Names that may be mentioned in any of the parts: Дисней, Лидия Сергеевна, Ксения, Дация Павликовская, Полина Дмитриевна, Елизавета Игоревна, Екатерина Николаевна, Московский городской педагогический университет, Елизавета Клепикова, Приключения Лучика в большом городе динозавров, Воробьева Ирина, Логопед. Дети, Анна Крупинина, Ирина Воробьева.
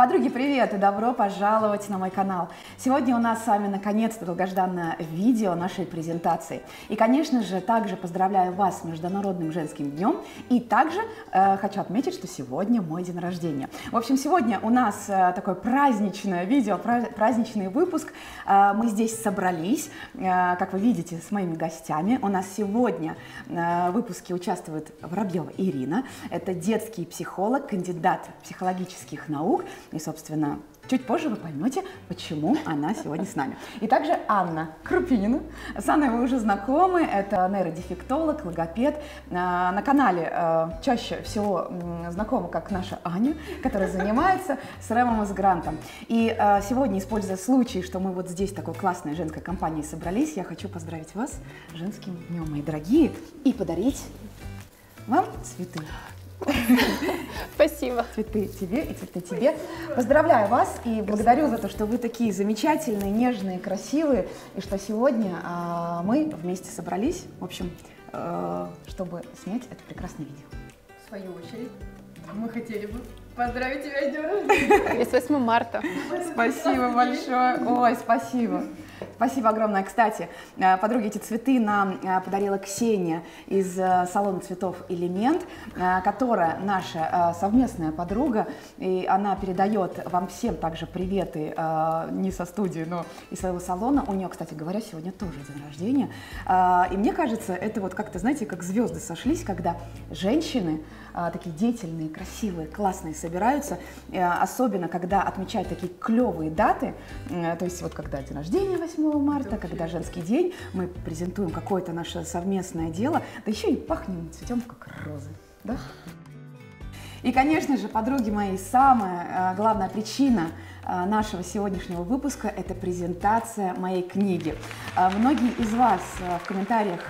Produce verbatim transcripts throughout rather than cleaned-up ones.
Подруги, привет и добро пожаловать на мой канал. Сегодня у нас с вами наконец-то долгожданное видео нашей презентации. И, конечно же, также поздравляю вас с Международным женским днем. И также э, хочу отметить, что сегодня мой день рождения. В общем, сегодня у нас э, такое праздничное видео, праздничный выпуск. Э, мы здесь собрались, э, как вы видите, с моими гостями. У нас сегодня э, в выпуске участвует Воробьева Ирина. Это детский психолог, кандидат психологических наук. И, собственно, чуть позже вы поймете, почему она сегодня с нами. И также Анна Крупинина. С Анной вы уже знакомы. Это нейродефектолог, логопед. На канале чаще всего знакома как наша Аня, которая занимается с Рэмом и с Грантом. И сегодня, используя случай, что мы вот здесь в такой классной женской компании собрались, я хочу поздравить вас с женским днем, мои дорогие, и подарить вам цветы. Спасибо. Цветы тебе и цветы тебе. Поздравляю вас и благодарю за то, что вы такие замечательные, нежные, красивые, и что сегодня а, мы вместе собрались, в общем, а, чтобы снять это прекрасное видео. В свою очередь, мы хотели бы поздравить тебя с днем рождения. С восьмым марта. Спасибо большое. Ой, спасибо. Спасибо огромное. Кстати, подруги, эти цветы нам подарила Ксения из салона цветов «Элемент», которая наша совместная подруга, и она передает вам всем также приветы не со студии, но из своего салона. У нее, кстати говоря, сегодня тоже день рождения. И мне кажется, это вот как-то, знаете, как звезды сошлись, когда женщины такие деятельные, красивые, классные собираются, особенно когда отмечают такие клевые даты, то есть вот когда день рождения восьмого марта, когда женский день, мы презентуем какое-то наше совместное дело, да еще и пахнем цветем, как розы, да? И, конечно же, подруги мои, самая главная причина нашего сегодняшнего выпуска – это презентация моей книги. Многие из вас в комментариях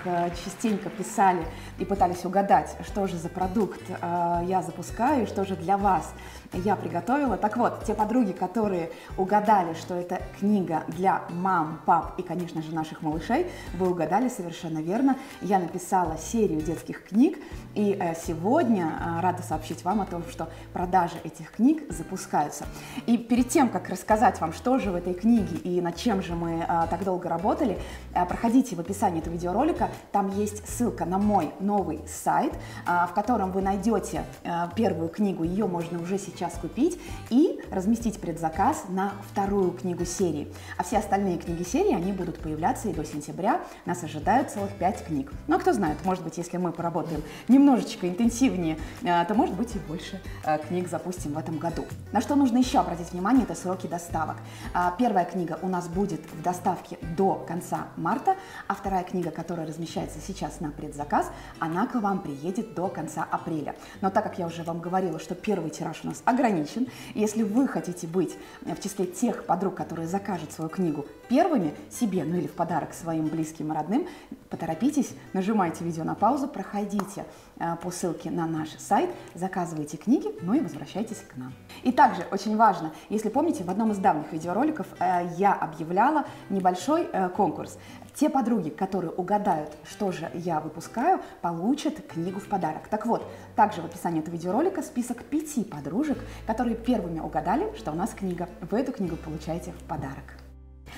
частенько писали и пытались угадать, что же за продукт я запускаю и что же для вас я приготовила. Так вот, те подруги, которые угадали, что это книга для мам, пап и, конечно же, наших малышей, вы угадали совершенно верно. Я написала серию детских книг, и сегодня рада сообщить вам о том, что продажи этих книг запускаются. И перед тем, как рассказать вам, что же в этой книге и над чем же мы а, так долго работали, а, проходите в описании этого видеоролика, там есть ссылка на мой новый сайт, а, в котором вы найдете а, первую книгу, ее можно уже сейчас купить и разместить предзаказ на вторую книгу серии. А все остальные книги серии, они будут появляться и до сентября, нас ожидают целых пять книг. Ну, а кто знает, может быть, если мы поработаем немножечко интенсивнее, а, то, может быть, и больше а, книг запустим в этом году. На что нужно еще обратить внимание, это сроки доставок. А, первая книга у нас будет в доставке до конца марта, а вторая книга, которая размещается сейчас на предзаказ, она к вам приедет до конца апреля. Но так как я уже вам говорила, что первый тираж у нас ограничен, если вы хотите быть в числе тех подруг, которые закажут свою книгу первыми себе, ну или в подарок своим близким и родным, поторопитесь, нажимайте видео на паузу, проходите а, по ссылке на наш сайт, заказывайте книги, ну и возвращайтесь к нам. И также очень важно, если помните, в одном из давних видеороликов э, я объявляла небольшой э, конкурс. Те подруги, которые угадают, что же я выпускаю, получат книгу в подарок. Так вот, также в описании этого видеоролика список пяти подружек, которые первыми угадали, что у нас книга. Вы эту книгу получаете в подарок.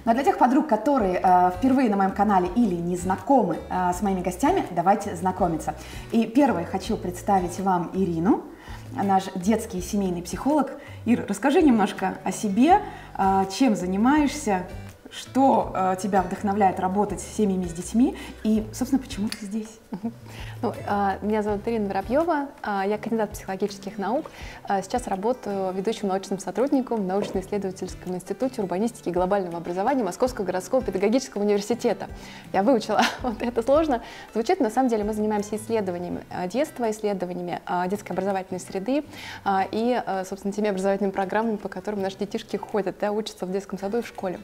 Но для тех подруг, которые э, впервые на моем канале или не знакомы э, с моими гостями, давайте знакомиться. И первой хочу представить вам Ирину, наш детский семейный психолог. Ир, расскажи немножко о себе, э, чем занимаешься, что э, тебя вдохновляет работать с семьями, с детьми и, собственно, почему ты здесь? Ну, э, меня зовут Ирина Воробьева, э, я кандидат психологических наук, э, сейчас работаю ведущим научным сотрудником в научно-исследовательском институте урбанистики и глобального образования Московского городского педагогического университета. Я выучила, вот это сложно звучит, на самом деле мы занимаемся исследованиями детства, исследованиями э, детской образовательной среды э, и, собственно, теми образовательными программами, по которым наши детишки ходят, да, учатся в детском саду и в школе.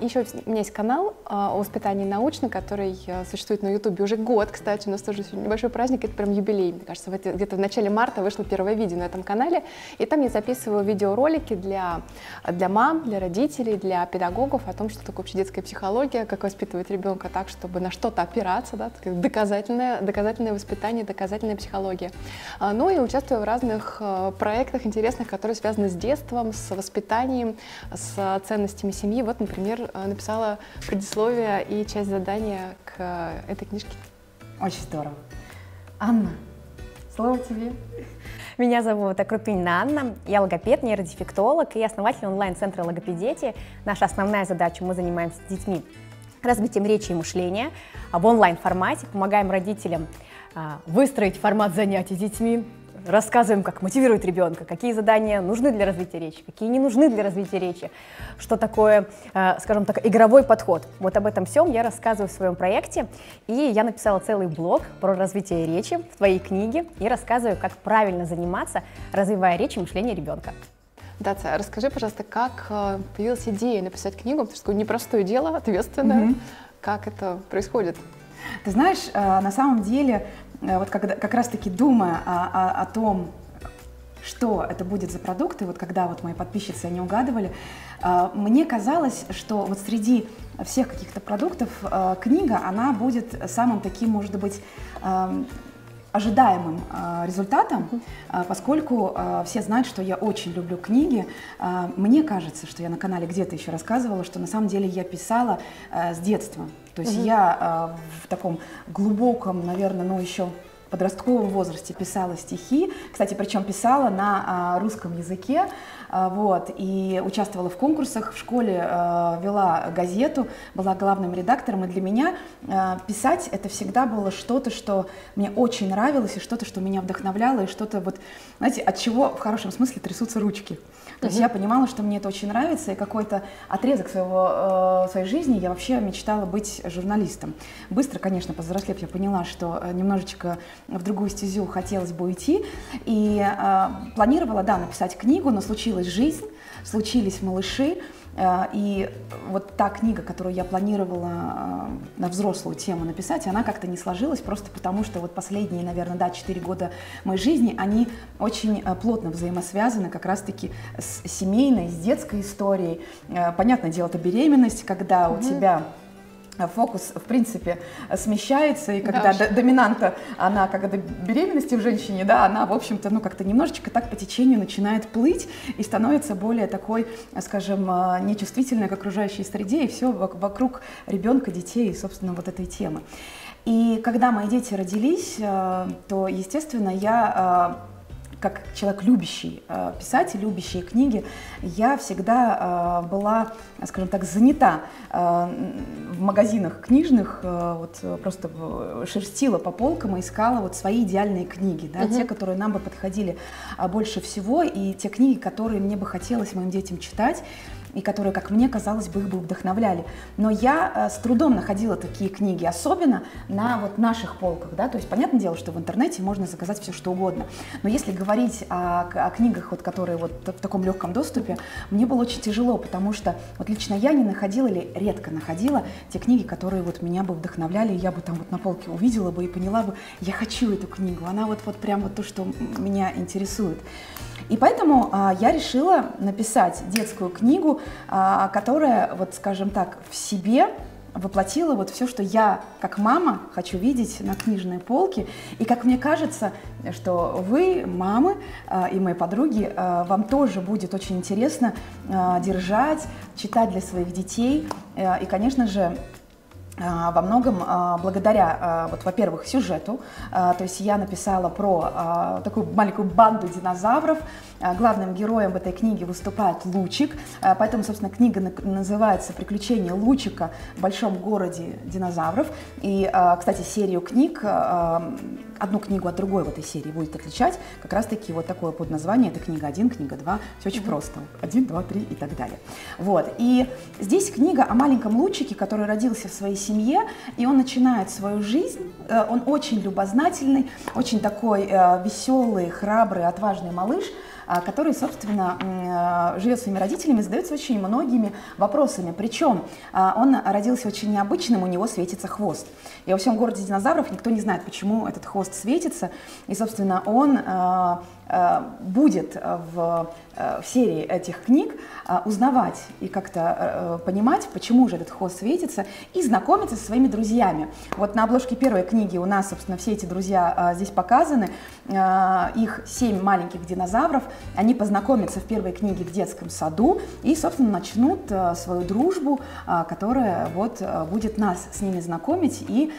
Еще у меня есть канал о воспитании научно, который существует на ютубе уже год, кстати, у нас тоже небольшой праздник, это прям юбилей, мне кажется, где-то в начале марта вышло первое видео на этом канале, и там я записываю видеоролики для, для мам, для родителей, для педагогов о том, что такое вообще детская психология, как воспитывать ребенка так, чтобы на что-то опираться, да, доказательное, доказательное воспитание, доказательная психология. Ну и участвую в разных проектах интересных, которые связаны с детством, с воспитанием, с ценностями семьи. Вот, например, написала предисловие и часть задания к этой книжке. Очень здорово. Анна, слово тебе. Меня зовут Крупинина Анна, я логопед, нейродефектолог и основатель онлайн-центра «Логопед. Дети». Наша основная задача, мы занимаемся с детьми развитием речи и мышления в онлайн-формате, помогаем родителям выстроить формат занятий с детьми, рассказываем, как мотивировать ребенка, какие задания нужны для развития речи, какие не нужны для развития речи, что такое, скажем так, игровой подход. Вот об этом всем я рассказываю в своем проекте, и я написала целый блог про развитие речи в твоей книге и рассказываю, как правильно заниматься, развивая речь и мышление ребенка. Дация, расскажи, пожалуйста, как появилась идея написать книгу, потому что непростое дело, ответственное, mm-hmm. как это происходит? Ты знаешь, на самом деле, вот когда, как раз-таки думая о, о, о том, что это будет за продукты, вот когда вот мои подписчицы, они угадывали, мне казалось, что вот среди всех каких-то продуктов книга, она будет самым таким, может быть, ожидаемым результатом, поскольку все знают, что я очень люблю книги. Мне кажется, что я на канале где-то еще рассказывала, что на самом деле я писала с детства. То есть [S2] Угу. [S1] Я в таком глубоком, наверное, ну еще подростковом возрасте писала стихи. Кстати, причем писала на русском языке. Вот, и участвовала в конкурсах, в школе вела газету, была главным редактором, и для меня писать это всегда было что-то, что мне очень нравилось, и что-то, что меня вдохновляло, и что-то вот, знаете, от чего в хорошем смысле трясутся ручки. То есть я понимала, что мне это очень нравится, и какой-то отрезок своего, своей жизни я вообще мечтала быть журналистом. Быстро, конечно, повзрослев, я поняла, что немножечко в другую стезю хотелось бы уйти, и планировала, да, написать книгу, но случилось жизнь, случились малыши, и вот та книга, которую я планировала на взрослую тему написать, она как-то не сложилась, просто потому что вот последние, наверное, да, четыре года моей жизни, они очень плотно взаимосвязаны как раз-таки с семейной, с детской историей. Понятное дело, это беременность, когда у тебя фокус, в принципе, смещается, и когда да, доминанта, она, когда беременности в женщине, да, она, в общем-то, ну, как-то немножечко так по течению начинает плыть и становится более такой, скажем, нечувствительной к окружающей среде, и все вокруг ребенка, детей и, собственно, вот этой темы. И когда мои дети родились, то, естественно, я, как человек, любящий э, писать, любящий книги, я всегда э, была, скажем так, занята э, в магазинах книжных, э, вот просто шерстила по полкам и искала вот свои идеальные книги, да, [S2] Угу. [S1] Те, которые нам бы подходили э, больше всего, и те книги, которые мне бы хотелось моим детям читать, и которые, как мне казалось бы, их бы вдохновляли. Но я э, с трудом находила такие книги, особенно на вот наших полках, да, то есть, понятное дело, что в интернете можно заказать все, что угодно, но если говорить о, о книгах, вот, которые вот в таком легком доступе, мне было очень тяжело, потому что вот лично я не находила или редко находила те книги, которые вот меня бы вдохновляли, я бы там вот на полке увидела бы и поняла бы, я хочу эту книгу, она вот, вот прям вот то, что меня интересует. И поэтому а, я решила написать детскую книгу, а, которая, вот, скажем так, в себе воплотила вот все, что я, как мама, хочу видеть на книжной полке. И как мне кажется, что вы, мамы э, и мои подруги, э, вам тоже будет очень интересно э, держать, читать для своих детей. Э, и, конечно же, во многом благодаря, вот, во-первых, сюжету, то есть я написала про такую маленькую банду динозавров, главным героем в этой книге выступает Лучик, поэтому, собственно, книга называется «Приключения Лучика в большом городе динозавров», и, кстати, серию книг, одну книгу от другой в этой серии будет отличать, как раз-таки вот такое подназвание, это книга один, книга два, все очень просто, один, два, три и так далее. Вот, и здесь книга о маленьком Лучике, который родился в своей семье, семье, и он начинает свою жизнь, он очень любознательный, очень такой веселый, храбрый, отважный малыш, который, собственно, живет своими родителями, задается очень многими вопросами. Причем он родился очень необычным, у него светится хвост. И во всем городе динозавров никто не знает, почему этот хвост светится. И, собственно, он будет в, в серии этих книг узнавать и как-то понимать, почему же этот хвост светится, и знакомиться со своими друзьями. Вот на обложке первой книги у нас, собственно, все эти друзья здесь показаны. Их семь маленьких динозавров. Они познакомятся в первой книге в детском саду и, собственно, начнут свою дружбу, которая вот будет нас с ними знакомить и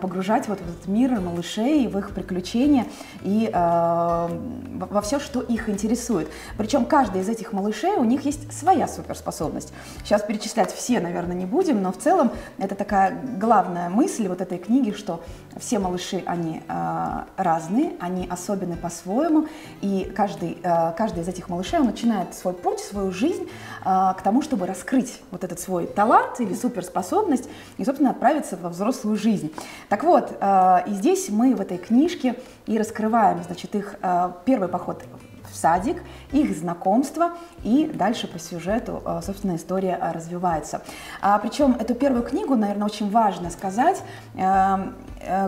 погружать вот в этот мир малышей, в их приключения и во все, что их интересует. Причем каждый из этих малышей, у них есть своя суперспособность. Сейчас перечислять все, наверное, не будем, но в целом это такая главная мысль вот этой книги, что все малыши, они э, разные, они особенны по-своему, и каждый, э, каждый из этих малышей, он начинает свой путь, свою жизнь э, к тому, чтобы раскрыть вот этот свой талант или суперспособность и, собственно, отправиться во взрослую жизнь. Так вот, э, и здесь мы в этой книжке и раскрываем, значит, их э, первый поход в садик, их знакомство, и дальше по сюжету, собственно, история развивается. А, причем эту первую книгу, наверное, очень важно сказать,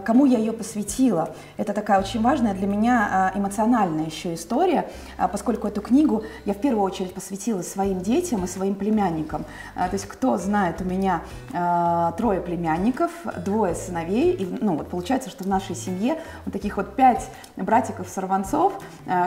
кому я ее посвятила. Это такая очень важная для меня эмоциональная еще история, поскольку эту книгу я в первую очередь посвятила своим детям и своим племянникам. То есть, кто знает, у меня трое племянников, двое сыновей, и, ну, вот получается, что в нашей семье вот таких вот пять братиков-сорванцов,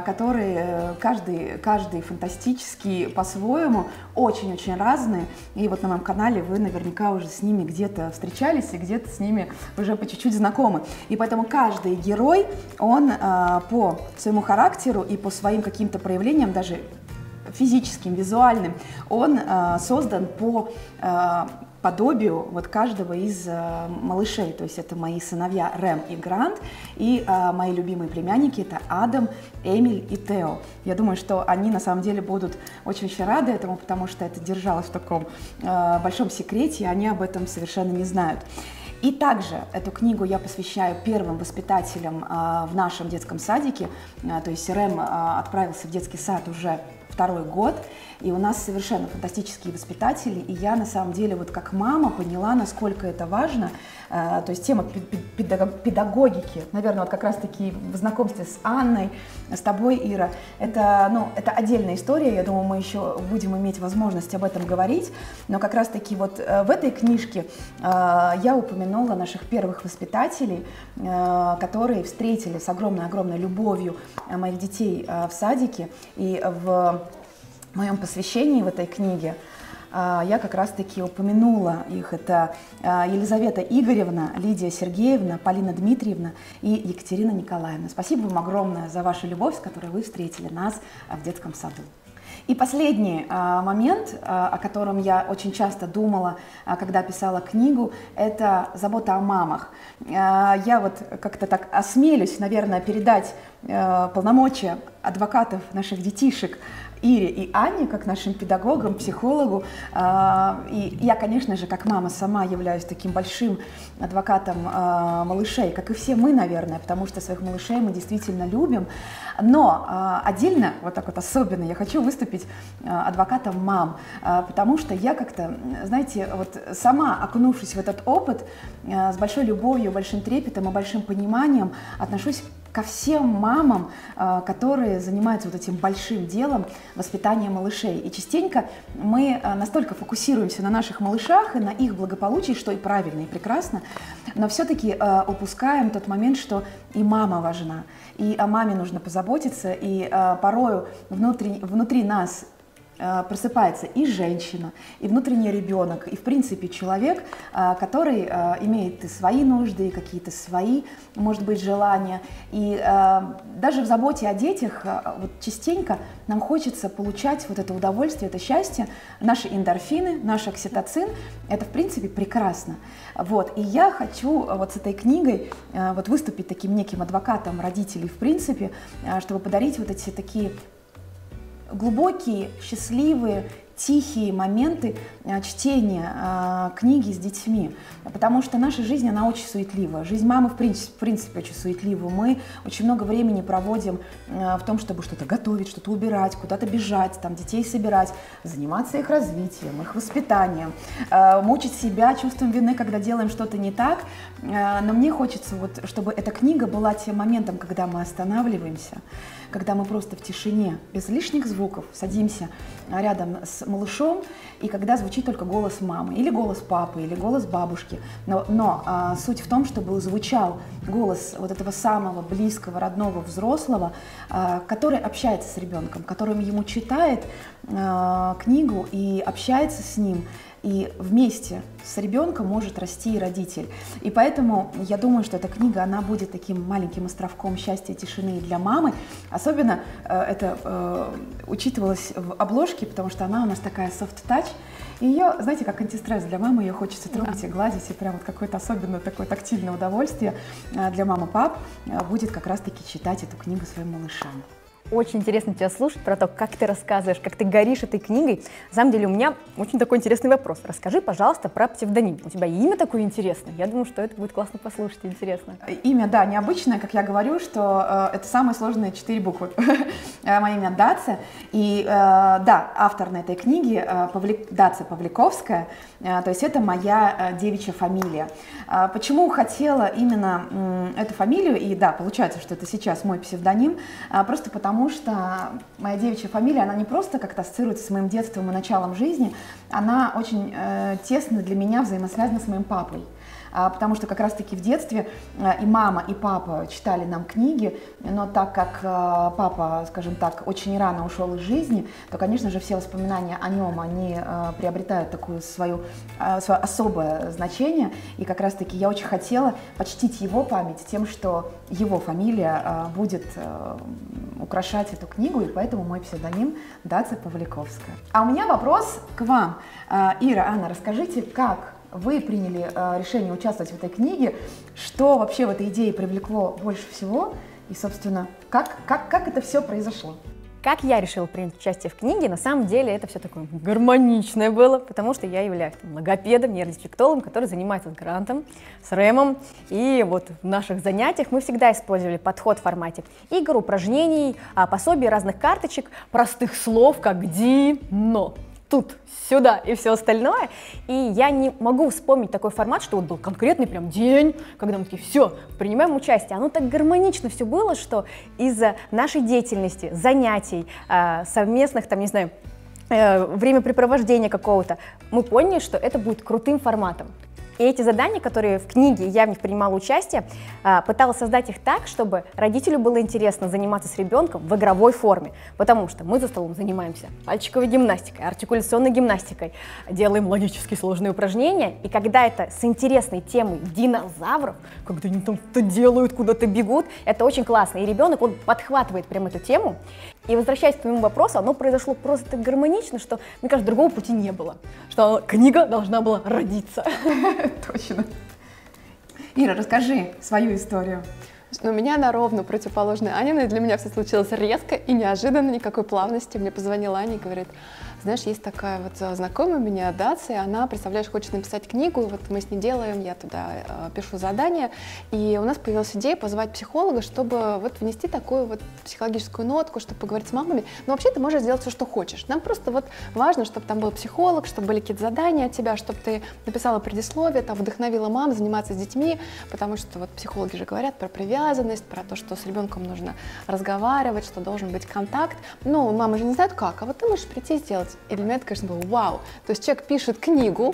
которые каждый, каждый фантастический по-своему, очень-очень разные, и вот на моем канале вы наверняка уже с ними где-то встречались и где-то с ними уже по чуть-чуть знакомы. И поэтому каждый герой, он э, по своему характеру и по своим каким-то проявлениям, даже физическим, визуальным, он э, создан по э, подобию вот каждого из э, малышей. То есть это мои сыновья Рэм и Грант, и э, мои любимые племянники — это Адам, Эмиль и Тео. Я думаю, что они на самом деле будут очень-очень рады этому, потому что это держалось в таком э, большом секрете, и они об этом совершенно не знают. И также эту книгу я посвящаю первым воспитателям а, в нашем детском садике. А, то есть Рэм а, отправился в детский сад уже второй год, и у нас совершенно фантастические воспитатели, и я на самом деле вот как мама поняла, насколько это важно. А, то есть тема педагогики, наверное, вот как раз-таки в знакомстве с Анной, с тобой, Ира, это, ну, это отдельная история, я думаю, мы еще будем иметь возможность об этом говорить, но как раз-таки вот в этой книжке а, я упомянула наших первых воспитателей, а, которые встретили с огромной-огромной любовью моих детей а, в садике, и в В моем посвящении в этой книге я как раз-таки упомянула их. Это Елизавета Игоревна, Лидия Сергеевна, Полина Дмитриевна и Екатерина Николаевна. Спасибо вам огромное за вашу любовь, с которой вы встретили нас в детском саду. И последний а, момент, а, о котором я очень часто думала, а, когда писала книгу, это забота о мамах. А, я вот как-то так осмелюсь, наверное, передать а, полномочия адвокатов наших детишек Ире и Анне, как нашим педагогам, психологу. А, и я, конечно же, как мама сама являюсь таким большим адвокатом а, малышей, как и все мы, наверное, потому что своих малышей мы действительно любим. Но а, отдельно, вот так вот особенно, я хочу выступить адвокатом мам, потому что я как-то, знаете, вот сама окунувшись в этот опыт, с большой любовью, большим трепетом и большим пониманием отношусь ко всем мамам, которые занимаются вот этим большим делом воспитания малышей. И частенько мы настолько фокусируемся на наших малышах и на их благополучии, что и правильно, и прекрасно, но все-таки упускаем тот момент, что и мама важна, и о маме нужно позаботиться, и порою внутри, внутри нас просыпается и женщина, и внутренний ребенок, и, в принципе, человек, который имеет и свои нужды, и какие-то свои, может быть, желания. И даже в заботе о детях вот частенько нам хочется получать вот это удовольствие, это счастье, наши эндорфины, наш окситоцин. Это, в принципе, прекрасно. Вот. И я хочу вот с этой книгой вот выступить таким неким адвокатом родителей, в принципе, чтобы подарить вот эти такие глубокие, счастливые тихие моменты чтения книги с детьми, потому что наша жизнь, она очень суетлива. Жизнь мамы, в принципе, очень суетлива. Мы очень много времени проводим в том, чтобы что-то готовить, что-то убирать, куда-то бежать, там, детей собирать, заниматься их развитием, их воспитанием, мучить себя чувством вины, когда делаем что-то не так. Но мне хочется, вот, чтобы эта книга была тем моментом, когда мы останавливаемся, когда мы просто в тишине, без лишних звуков, садимся рядом с малышом, и когда звучит только голос мамы, или голос папы, или голос бабушки. Но, но а, суть в том, чтобы звучал голос вот этого самого близкого, родного взрослого, а, который общается с ребенком, которым ему читает а, книгу и общается с ним. И вместе с ребенком может расти и родитель. И поэтому я думаю, что эта книга, она будет таким маленьким островком счастья и тишины для мамы. Особенно э, это э, учитывалось в обложке, потому что она у нас такая софт-тач. И ее, знаете, как антистресс для мамы, ее хочется трогать и гладить. И прям вот какое-то особенное такое тактильное удовольствие для мамы, пап будет как раз-таки читать эту книгу своим малышам. Очень интересно тебя слушать про то, как ты рассказываешь, как ты горишь этой книгой. На самом деле у меня очень такой интересный вопрос. Расскажи, пожалуйста, про псевдоним. У тебя имя такое интересное. Я думаю, что это будет классно послушать, интересно. Имя, да, необычное, как я говорю, что э, это самые сложные четыре буквы. Мое имя Дация. И э, да, автор на этой книге э, Павли... Дация Павликовская. Э, то есть это моя э, девичья фамилия. Э, почему хотела именно э, эту фамилию? И да, получается, что это сейчас мой псевдоним. Э, просто потому Потому что моя девичья фамилия, она не просто как-то ассоциируется с моим детством и началом жизни, она очень э, тесно для меня взаимосвязана с моим папой. Потому что как раз-таки в детстве и мама, и папа читали нам книги, но так как папа, скажем так, очень рано ушел из жизни, то, конечно же, все воспоминания о нем, они приобретают такое свое, свое особое значение, и как раз-таки я очень хотела почтить его память тем, что его фамилия будет украшать эту книгу, и поэтому мой псевдоним Дация Павликовская. А у меня вопрос к вам. Ира, Анна, расскажите, как вы приняли э, решение участвовать в этой книге, что вообще в этой идее привлекло больше всего и, собственно, как, как, как это все произошло? Как я решила принять участие в книге, на самом деле это все такое гармоничное было, потому что я являюсь там, логопедом, нейродефектологом, который занимается с Грантом, с Рэмом, и вот в наших занятиях мы всегда использовали подход в формате игр, упражнений, пособий, разных карточек, простых слов, как «ди-но». Тут, сюда и все остальное. И я не могу вспомнить такой формат, что вот был конкретный прям день, когда мы такие, все, принимаем участие. Оно так гармонично все было, что из-за нашей деятельности, занятий, совместных, там, не знаю, времяпрепровождения какого-то, мы поняли, что это будет крутым форматом. И эти задания, которые в книге, я в них принимала участие, пыталась создать их так, чтобы родителю было интересно заниматься с ребенком в игровой форме, потому что мы за столом занимаемся пальчиковой гимнастикой, артикуляционной гимнастикой, делаем логически сложные упражнения, и когда это с интересной темой динозавров, когда они там что-то делают, куда-то бегут, это очень классно, и ребенок, он подхватывает прям эту тему. И возвращаясь к твоему вопросу, оно произошло просто так гармонично, что, мне кажется, другого пути не было, что книга должна была родиться. Точно. Ира, расскажи свою историю. У меня она ровно противоположная Аниной, для меня все случилось резко и неожиданно, никакой плавности. Мне позвонила Аня и говорит, знаешь, есть такая вот знакомая у меня, Дация, она, представляешь, хочет написать книгу, вот мы с ней делаем, я туда э, пишу задание, и у нас появилась идея позвать психолога, чтобы вот внести такую вот психологическую нотку, чтобы поговорить с мамами. Но вообще ты можешь сделать все, что хочешь. Нам просто вот важно, чтобы там был психолог, чтобы были какие-то задания от тебя, чтобы ты написала предисловие, там, вдохновила мам заниматься с детьми, потому что вот психологи же говорят про привязанность, про то, что с ребенком нужно разговаривать, что должен быть контакт. Ну, мама же не знает как, а вот ты можешь прийти и сделать. И для меня это, конечно, было вау. То есть человек пишет книгу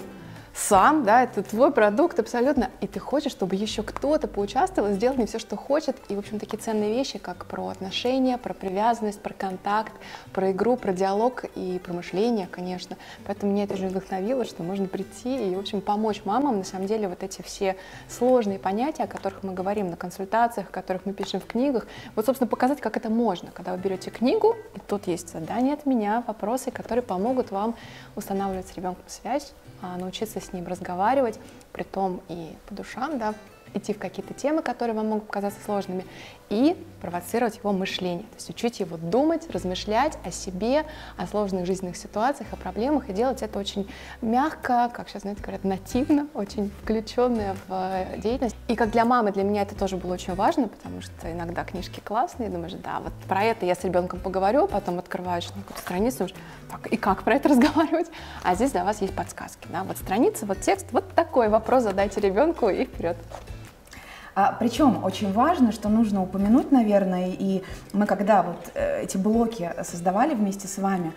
сам, да, это твой продукт абсолютно, и ты хочешь, чтобы еще кто-то поучаствовал, сделал не все, что хочет. И, в общем, такие ценные вещи, как про отношения, про привязанность, про контакт, про игру, про диалог и про мышление, конечно. Поэтому меня это же вдохновило, что можно прийти и, в общем, помочь мамам. На самом деле, вот эти все сложные понятия, о которых мы говорим на консультациях, о которых мы пишем в книгах, вот, собственно, показать, как это можно. Когда вы берете книгу, и тут есть задания от меня, вопросы, которые помогут вам устанавливать с ребенком связь, научиться с ним разговаривать, притом и по душам, да, идти в какие-то темы, которые вам могут показаться сложными, и провоцировать его мышление, то есть учить его думать, размышлять о себе, о сложных жизненных ситуациях, о проблемах, и делать это очень мягко, как сейчас, знаете, говорят, нативно, очень включенная в деятельность. И как для мамы, для меня это тоже было очень важно, потому что иногда книжки классные, думаешь, да, вот про это я с ребенком поговорю, потом открываешь какую-то страницу, думаешь, так, и как про это разговаривать? А здесь для вас есть подсказки, да, вот страница, вот текст, вот такой вопрос задайте ребенку и вперед. Причем очень важно, что нужно упомянуть, наверное, и мы когда вот эти блоки создавали вместе с вами,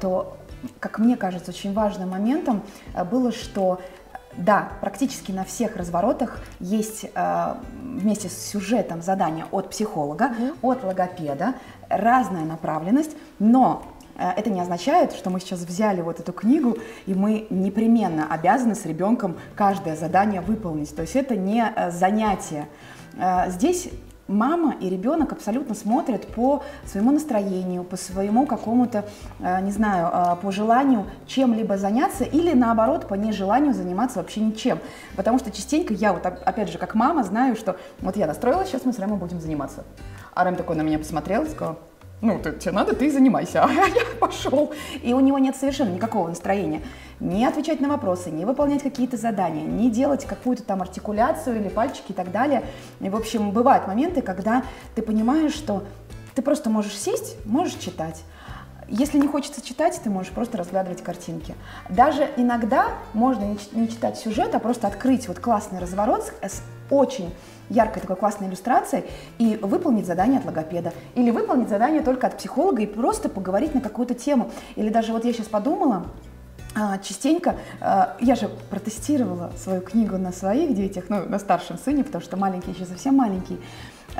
то, как мне кажется, очень важным моментом было, что да, практически на всех разворотах есть э, вместе с сюжетом задания от психолога, Mm-hmm. от логопеда, разная направленность, но это не означает, что мы сейчас взяли вот эту книгу, и мы непременно обязаны с ребенком каждое задание выполнить. То есть это не занятие. Здесь мама и ребенок абсолютно смотрят по своему настроению, по своему какому-то, не знаю, по желанию чем-либо заняться или, наоборот, по нежеланию заниматься вообще ничем. Потому что частенько я, вот опять же, как мама, знаю, что вот я настроилась, сейчас мы с Рэмом будем заниматься. А Рэм такой на меня посмотрел и сказал: ну, ты, тебе надо, ты занимайся, а я пошел. И у него нет совершенно никакого настроения не отвечать на вопросы, не выполнять какие-то задания, не делать какую-то там артикуляцию или пальчики и так далее. И, в общем, бывают моменты, когда ты понимаешь, что ты просто можешь сесть, можешь читать. Если не хочется читать, ты можешь просто разглядывать картинки. Даже иногда можно не читать сюжет, а просто открыть вот классный разворот с очень яркой такой классной иллюстрацией и выполнить задание от логопеда. Или выполнить задание только от психолога и просто поговорить на какую-то тему. Или даже вот я сейчас подумала, частенько, я же протестировала свою книгу на своих детях, ну, на старшем сыне, потому что маленькие еще совсем маленькие.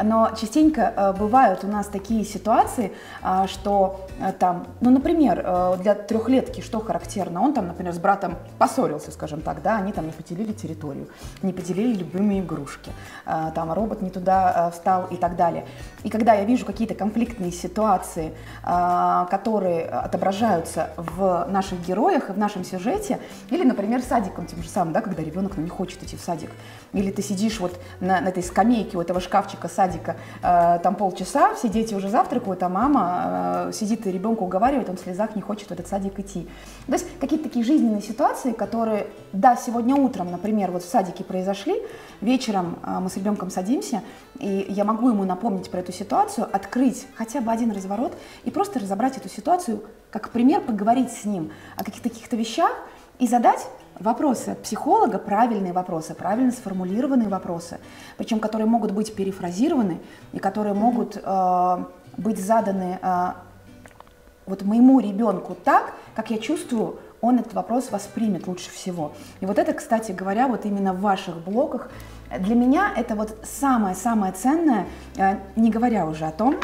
Но частенько бывают у нас такие ситуации, что там, ну, например, для трехлетки что характерно? Он там, например, с братом поссорился, скажем так, да, они там не поделили территорию, не поделили любимые игрушки, там робот не туда встал и так далее. И когда я вижу какие-то конфликтные ситуации, которые отображаются в наших героях и в нашем сюжете, или, например, садиком тем же самым, да, когда ребенок, ну, не хочет идти в садик, или ты сидишь вот на, на этой скамейке у этого шкафчика, садика, э, там полчаса, все дети уже завтракают, а мама э, сидит и ребенка уговаривает, он в слезах не хочет в этот садик идти. То есть какие-то такие жизненные ситуации, которые, да, сегодня утром, например, вот в садике произошли, вечером э, мы с ребенком садимся, и я могу ему напомнить про эту ситуацию, открыть хотя бы один разворот и просто разобрать эту ситуацию, как пример, поговорить с ним о каких-то каких-то вещах и задать вопросы от психолога, правильные вопросы, правильно сформулированные вопросы, причем которые могут быть перефразированы и которые могут э, быть заданы э, вот моему ребенку так, как я чувствую, он этот вопрос воспримет лучше всего. И вот это, кстати говоря, вот именно в ваших блоках, для меня это вот самое-самое ценное, э, не говоря уже о том,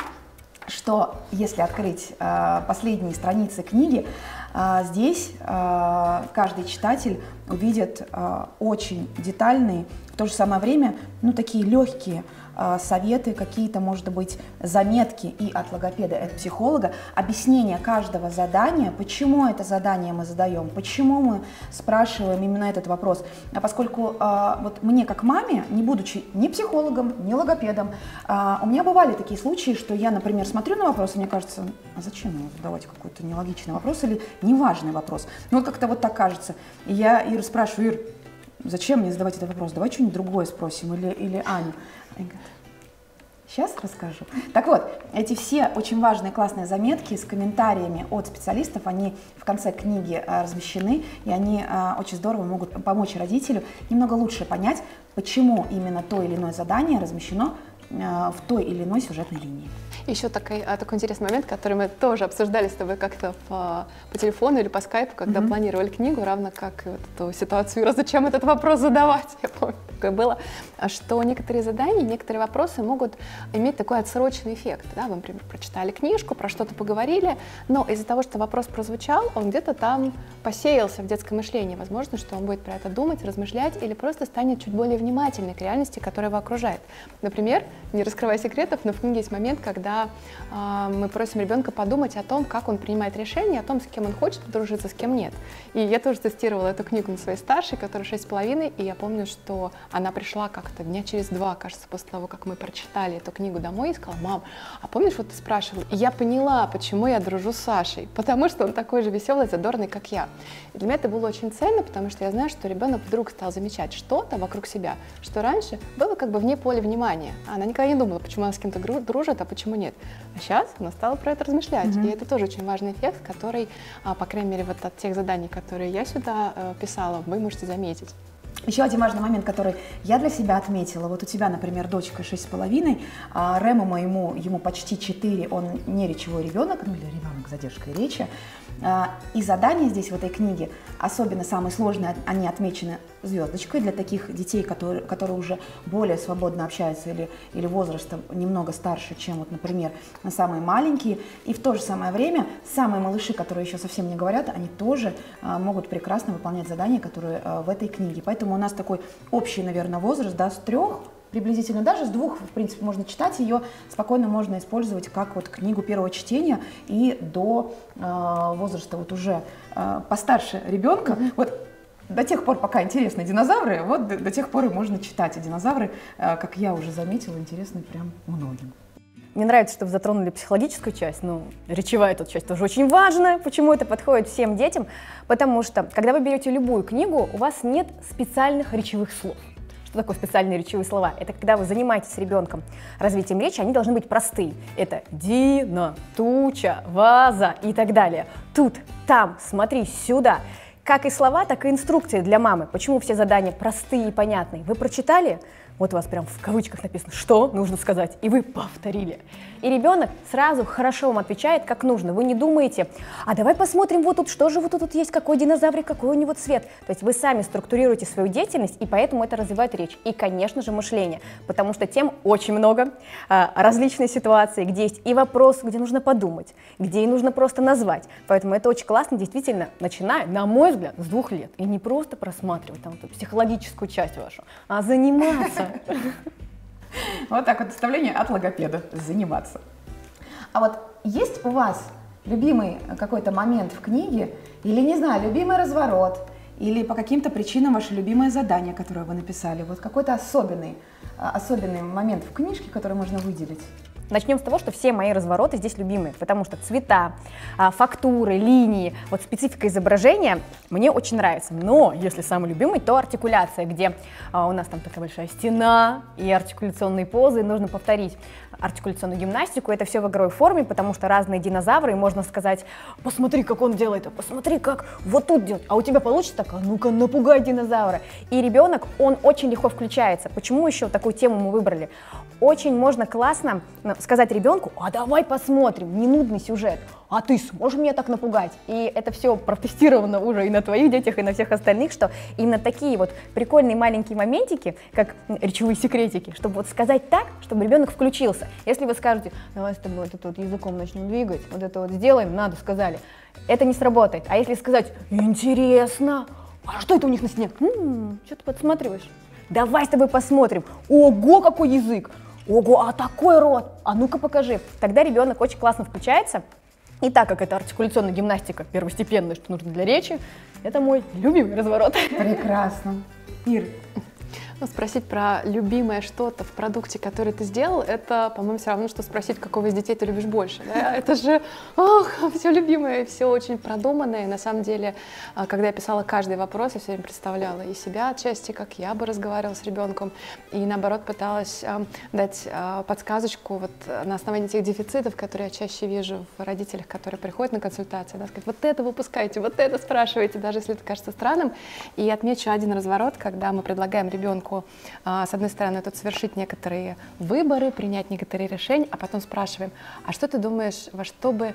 что если открыть э, последние страницы книги, э, здесь э, каждый читатель увидит э, очень детальные, в то же самое время, ну, такие легкие э, советы, какие-то, может быть, заметки и от логопеда, и от психолога, объяснение каждого задания, почему это задание мы задаем, почему мы спрашиваем именно этот вопрос. А поскольку э, вот мне, как маме, не будучи ни психологом, ни логопедом, э, у меня бывали такие случаи, что я, например, смотрю на вопрос, и мне кажется, а зачем мне задавать какой-то нелогичный вопрос или неважный вопрос? Ну, вот как-то вот так кажется. И я Иру спрашиваю: Ир, зачем мне задавать этот вопрос? Давай что-нибудь другое спросим, или, или Аню. Сейчас расскажу. Так вот, эти все очень важные классные заметки с комментариями от специалистов, они в конце книги размещены, и они очень здорово могут помочь родителю немного лучше понять, почему именно то или иное задание размещено в той или иной сюжетной линии. Еще такой, такой интересный момент, который мы тоже обсуждали с тобой как-то по, по телефону или по скайпу, когда Mm-hmm. планировали книгу, равно как и вот эту ситуацию, раз зачем этот вопрос задавать, я помню, такое было, что некоторые задания, некоторые вопросы могут иметь такой отсроченный эффект. Да? Вы, например, прочитали книжку, про что-то поговорили, но из-за того, что вопрос прозвучал, он где-то там посеялся в детском мышлении. Возможно, что он будет про это думать, размышлять или просто станет чуть более внимательной к реальности, которая его окружает. Например, не раскрывая секретов, но в книге есть момент, когда мы просим ребенка подумать о том, как он принимает решение, о том, с кем он хочет подружиться, с кем нет. И я тоже тестировала эту книгу на своей старшей, которая шесть с половиной, и я помню, что Она пришла как-то дня через два, кажется, после того, как мы прочитали эту книгу домой, и сказала: мам, а помнишь, вот ты спрашивала? И я поняла, почему я дружу с Сашей, потому что он такой же веселый, задорный, как я. И для меня это было очень ценно, потому что я знаю, что ребенок вдруг стал замечать что-то вокруг себя, что раньше было как бы вне поля внимания. Она никогда не думала, почему она с кем-то дружит, а почему нет. А сейчас она стала про это размышлять. Mm-hmm. И это тоже очень важный эффект, который, по крайней мере, вот от тех заданий, которые я сюда писала, вы можете заметить. Еще один важный момент, который я для себя отметила. Вот у тебя, например, дочка шесть с половиной, а Рему моему, ему почти четыре, он не речевой ребенок, ну или ребенок с задержкой речи. И задания здесь, в этой книге, особенно самые сложные, они отмечены звездочкой для таких детей, которые, которые уже более свободно общаются или, или возрастом немного старше, чем, вот, например, самые маленькие. И в то же самое время самые малыши, которые еще совсем не говорят, они тоже а, могут прекрасно выполнять задания, которые а, в этой книге. Поэтому у нас такой общий, наверное, возраст, да, с трех приблизительно, даже с двух, в принципе, можно читать ее, спокойно можно использовать как вот книгу первого чтения и до э, возраста вот уже э, постарше ребенка. Mm-hmm. Вот до тех пор, пока интересны динозавры, вот до, до тех пор и можно читать. А динозавры, э, как я уже заметила, интересны прям многим. Мне нравится, что вы затронули психологическую часть, но речевая эта часть тоже очень важная. Почему это подходит всем детям? Потому что, когда вы берете любую книгу, у вас нет специальных речевых слов. Что такое специальные речевые слова? Это когда вы занимаетесь с ребенком развитием речи, они должны быть простые. Это «дино», «туча», «ваза» и так далее. «Тут», «там», «смотри», «сюда». Как и слова, так и инструкции для мамы. Почему все задания простые и понятные? Вы прочитали? Вот у вас прям в кавычках написано, что нужно сказать, и вы повторили. И ребенок сразу хорошо вам отвечает, как нужно. Вы не думаете: а давай посмотрим вот тут, что же вот тут есть, какой динозаврик, какой у него цвет. То есть вы сами структурируете свою деятельность, и поэтому это развивает речь. И, конечно же, мышление, потому что тем очень много, различные ситуации, где есть и вопрос, где нужно подумать, где и нужно просто назвать. Поэтому это очень классно, действительно, начиная, на мой взгляд, с двух лет. И не просто просматривать там эту психологическую часть вашу, а заниматься. Вот так вот представление от логопеда – заниматься. А вот есть у вас любимый какой-то момент в книге, или, не знаю, любимый разворот, или по каким-то причинам ваше любимое задание, которое вы написали, вот какой-то особенный, особенный момент в книжке, который можно выделить? Начнем с того, что все мои развороты здесь любимые, потому что цвета, фактуры, линии, вот специфика изображения мне очень нравится. Но если самый любимый, то артикуляция, где у нас там такая большая стена и артикуляционные позы, и нужно повторить артикуляционную гимнастику. Это все в игровой форме, потому что разные динозавры, и можно сказать: посмотри, как он делает, а посмотри, как вот тут делать, а у тебя получится так, а ну-ка напугай динозавра. И ребенок, он очень легко включается. Почему еще такую тему мы выбрали? Очень можно классно сказать ребенку: а давай посмотрим, ненудный сюжет, а ты сможешь меня так напугать? И это все протестировано уже и на твоих детях, и на всех остальных, что именно такие вот прикольные маленькие моментики, как речевые секретики, чтобы вот сказать так, чтобы ребенок включился. Если вы скажете: давай с тобой вот это вот языком начнем двигать, вот это вот сделаем, надо, сказали, это не сработает. А если сказать: интересно, а что это у них на стене? М-м, что ты подсматриваешь? Давай с тобой посмотрим. Ого, какой язык! Ого, а такой рот! А ну-ка покажи! Тогда ребенок очень классно включается. И так как это артикуляционная гимнастика первостепенная, что нужно для речи, это мой любимый разворот. Прекрасно. Ир, ну, спросить про любимое что-то в продукте, который ты сделал, это, по-моему, все равно, что спросить, какого из детей ты любишь больше. Да? Это же ох, все любимое, все очень продуманное. На самом деле, когда я писала каждый вопрос, я все время представляла и себя отчасти, как я бы разговаривала с ребенком, и наоборот пыталась э, дать э, подсказочку вот, на основании тех дефицитов, которые я чаще вижу в родителях, которые приходят на консультации, да, сказать: вот это выпускайте, вот это спрашивайте, даже если это кажется странным. И отмечу один разворот, когда мы предлагаем ребенку с одной стороны тут совершить некоторые выборы, принять некоторые решения, а потом спрашиваем: а что ты думаешь, во что бы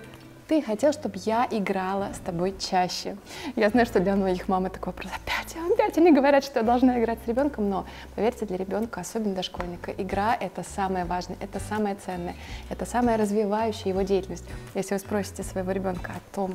ты хотел, чтобы я играла с тобой чаще? Я знаю, что для многих мамы такой вопрос: опять, опять они говорят, что я должна играть с ребенком, но поверьте, для ребенка, особенно дошкольника, игра — это самое важное, это самое ценное, это самое развивающее его деятельность. Если вы спросите своего ребенка о том: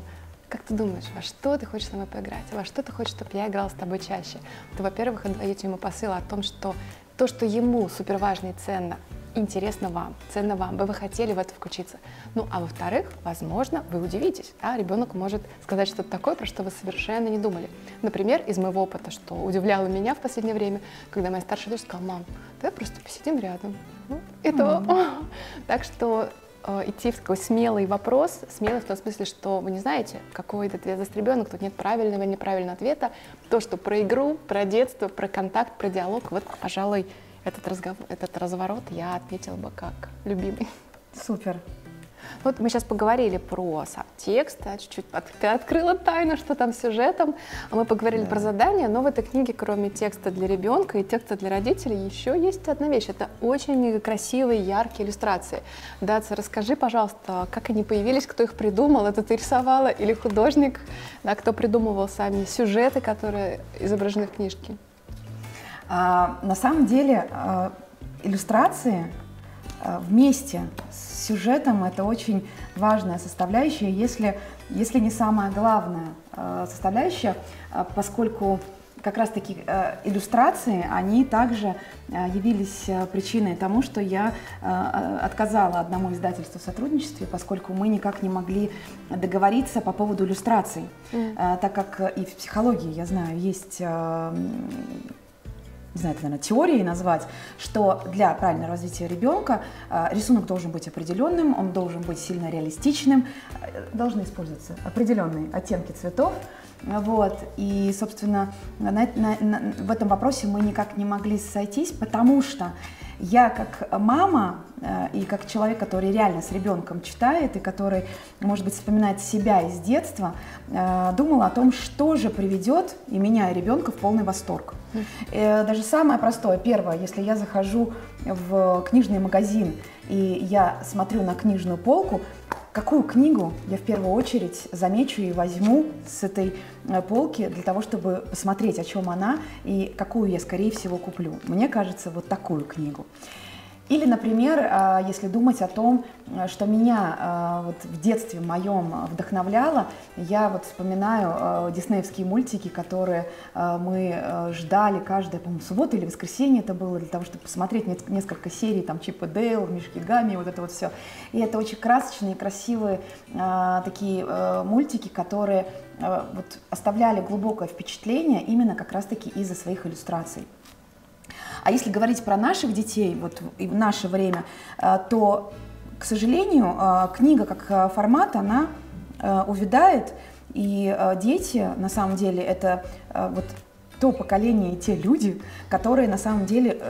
как ты думаешь, во что ты хочешь со мной поиграть, во что ты хочешь, чтобы я играла с тобой чаще, то, во-первых, даете ему посыл о том, что то, что ему суперважно и ценно, интересно вам, ценно вам, вы бы хотели в это включиться. Ну, а во-вторых, возможно, вы удивитесь, да? Ребенок может сказать что-то такое, про что вы совершенно не думали. Например, из моего опыта, что удивляло меня в последнее время, когда моя старшая дочь сказала: мам, давай просто посидим рядом. Ну, и то. Так что идти в такой смелый вопрос, смелый в том смысле, что вы не знаете, какой этот ответ даст ребенок, тут нет правильного или неправильного ответа. То, что про игру, про детство, про контакт, про диалог, вот, пожалуй, этот разговор, этот разворот я отметила бы как любимый. Супер. Вот мы сейчас поговорили про сам текст, чуть-чуть ты открыла тайну, что там с сюжетом. Мы поговорили да. про задания, но в этой книге, кроме текста для ребенка и текста для родителей, еще есть одна вещь. Это очень красивые, яркие иллюстрации. Дация, расскажи, пожалуйста, как они появились, кто их придумал? Это ты рисовала или художник, да, кто придумывал сами сюжеты, которые изображены в книжке? А, на самом деле, а, иллюстрации а, вместе с сюжетом — это очень важная составляющая, если, если не самая главная а, составляющая, а, поскольку как раз-таки а, иллюстрации, они также а, явились а, причиной тому, что я а, отказала одному издательству в сотрудничестве, поскольку мы никак не могли договориться по поводу иллюстраций, mm. а, так как и в психологии, я знаю, есть... А, не знаю, это, наверное, теорией назвать, что для правильного развития ребенка рисунок должен быть определенным, он должен быть сильно реалистичным, должны использоваться определенные оттенки цветов. Вот. И, собственно, на, на, на, в этом вопросе мы никак не могли сойтись, потому что я как мама и как человек, который реально с ребенком читает и который, может быть, вспоминает себя из детства, думала о том, что же приведет и меня, и ребенка в полный восторг. Даже самое простое, первое, если я захожу в книжный магазин и я смотрю на книжную полку, какую книгу я в первую очередь замечу и возьму с этой полки для того, чтобы посмотреть, о чем она и какую я, скорее всего, куплю. Мне кажется, вот такую книгу. Или, например, если думать о том, что меня вот в детстве моем вдохновляло, я вот вспоминаю диснеевские мультики, которые мы ждали каждое, по-моему, субботу или воскресенье это было, для того, чтобы посмотреть несколько серий, там, Чип и Дейл, Мишки Гамми, вот это вот все. И это очень красочные, красивые такие мультики, которые вот оставляли глубокое впечатление именно как раз-таки из-за своих иллюстраций. А если говорить про наших детей, вот в наше время, то, к сожалению, книга как формат, она увядает, и дети, на самом деле, это вот то поколение и те люди, которые, на самом деле,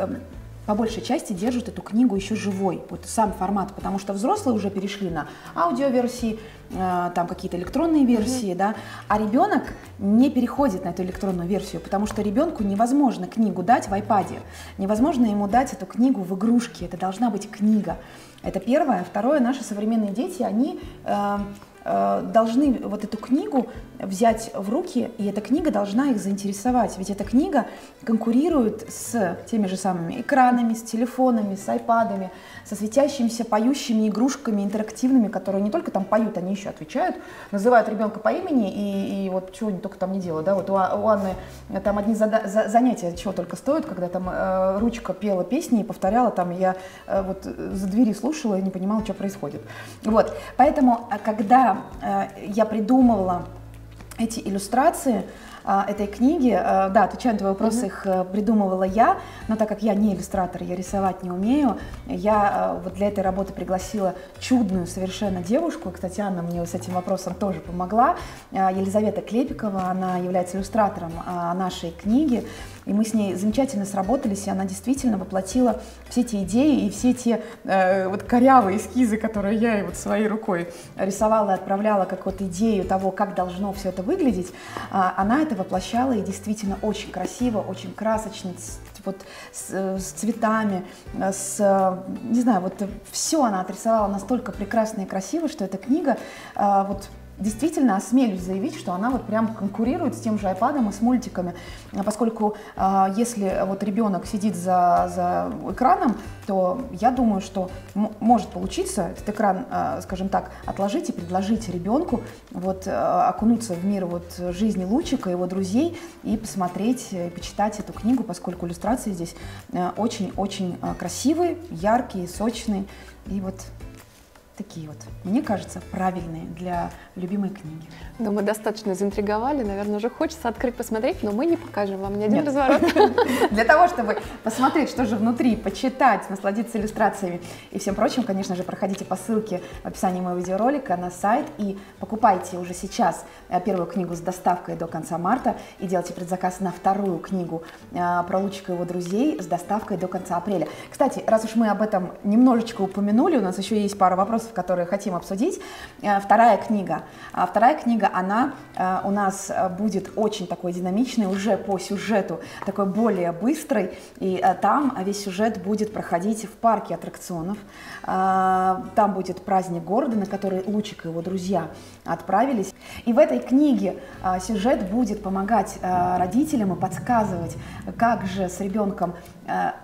по большей части держат эту книгу еще живой, вот сам формат, потому что взрослые уже перешли на аудиоверсии, там какие-то электронные версии, mm-hmm. да, а ребенок не переходит на эту электронную версию, потому что ребенку невозможно книгу дать в айпаде, невозможно ему дать эту книгу в игрушке, это должна быть книга. Это первое. Второе, наши современные дети, они э, э, должны вот эту книгу взять в руки, и эта книга должна их заинтересовать, ведь эта книга конкурирует с теми же самыми экранами, с телефонами, с айпадами, со светящимися, поющими игрушками интерактивными, которые не только там поют, они еще отвечают, называют ребенка по имени, и, и вот чего они только там не делают, да, вот у, а, у Анны там одни зада, за, занятия чего только стоят, когда там э, ручка пела песни и повторяла, там я э, вот за двери слушала и не понимала, что происходит. Вот, поэтому, когда э, я придумывала эти иллюстрации э, этой книги, э, да, отвечая на твой вопрос, mm-hmm. их э, придумывала я, но так как я не иллюстратор, я рисовать не умею, я э, вот для этой работы пригласила чудную совершенно девушку, кстати, Анна мне с этим вопросом тоже помогла, э, Елизавета Клепикова, она является иллюстратором э, нашей книги, и мы с ней замечательно сработались, и она действительно воплотила все те идеи и все те э, вот корявые эскизы, которые я и вот своей рукой рисовала и отправляла как вот идею того, как должно все это выглядеть. Э, она это воплощала, и действительно очень красиво, очень красочно, с, вот, с, с цветами, с, не знаю, вот все она отрисовала настолько прекрасно и красиво, что эта книга э, вот действительно осмелюсь заявить, что она вот прям конкурирует с тем же айпадом и с мультиками, поскольку э, если вот ребенок сидит за, за экраном, то я думаю, что может получиться этот экран, э, скажем так, отложить и предложить ребенку вот э, окунуться в мир вот жизни Лучика, его друзей и посмотреть, и почитать эту книгу, поскольку иллюстрации здесь очень-очень э, э, красивые, яркие, сочные и вот... такие вот, мне кажется, правильные для любимой книги. Но мы достаточно заинтриговали, наверное, уже хочется открыть, посмотреть, но мы не покажем вам ни один разворот. Для того, чтобы посмотреть, что же внутри, почитать, насладиться иллюстрациями и всем прочим, конечно же, проходите по ссылке в описании моего видеоролика на сайт и покупайте уже сейчас первую книгу с доставкой до конца марта и делайте предзаказ на вторую книгу про Лучика и его друзей с доставкой до конца апреля. Кстати, раз уж мы об этом немножечко упомянули, у нас еще есть пара вопросов, которые хотим обсудить. Вторая книга. Вторая книга, она у нас будет очень такой динамичной, уже по сюжету, такой более быстрой. И там весь сюжет будет проходить в парке аттракционов. Там будет праздник города, на который Лучик и его друзья отправились. И в этой книге сюжет будет помогать родителям и подсказывать, как же с ребенком